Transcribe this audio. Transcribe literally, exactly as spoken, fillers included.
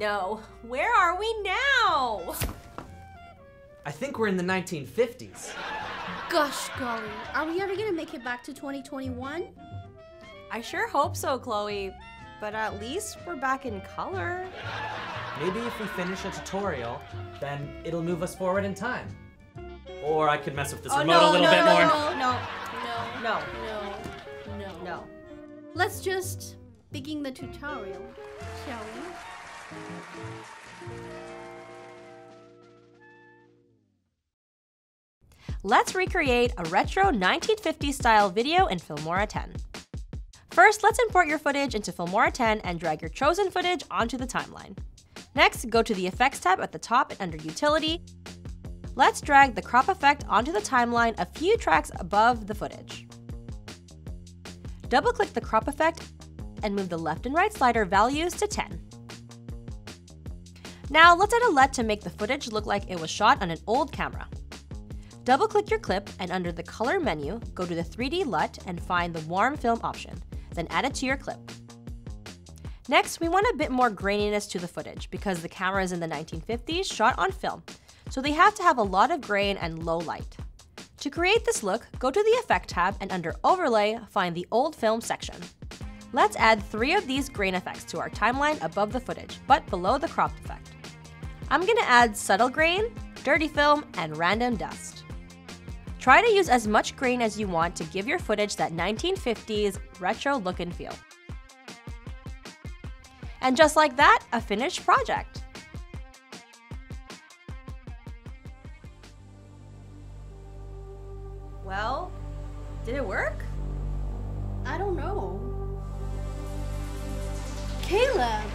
no. Where are we now? I think we're in the nineteen fifties. Gosh golly, are we ever gonna make it back to twenty twenty-one? I sure hope so, Chloe. But at least we're back in color. Maybe if we finish a tutorial, then it'll move us forward in time. Or I could mess with this oh, remote no, a little no, bit no, more. No, no, no, no, no, no, no. Let's just begin the tutorial, shall we? Let's recreate a retro nineteen fifties style video in Filmora ten. First, let's import your footage into Filmora ten and drag your chosen footage onto the timeline. Next, go to the Effects tab at the top and under Utility. Let's drag the crop effect onto the timeline a few tracks above the footage. Double-click the crop effect and move the left and right slider values to ten. Now, let's add a L E D to make the footage look like it was shot on an old camera. Double-click your clip and under the Color menu, go to the three D L U T and find the Warm Film option, then add it to your clip. Next, we want a bit more graininess to the footage because the camera is in the nineteen fifties shot on film, so they have to have a lot of grain and low light. To create this look, go to the Effect tab and under Overlay, find the Old Film section. Let's add three of these grain effects to our timeline above the footage, but below the crop effect. I'm gonna add Subtle Grain, Dirty Film, and Random Dust. Try to use as much grain as you want to give your footage that nineteen fifties retro look and feel. And just like that, a finished project. Well, did it work? I don't know. Caleb!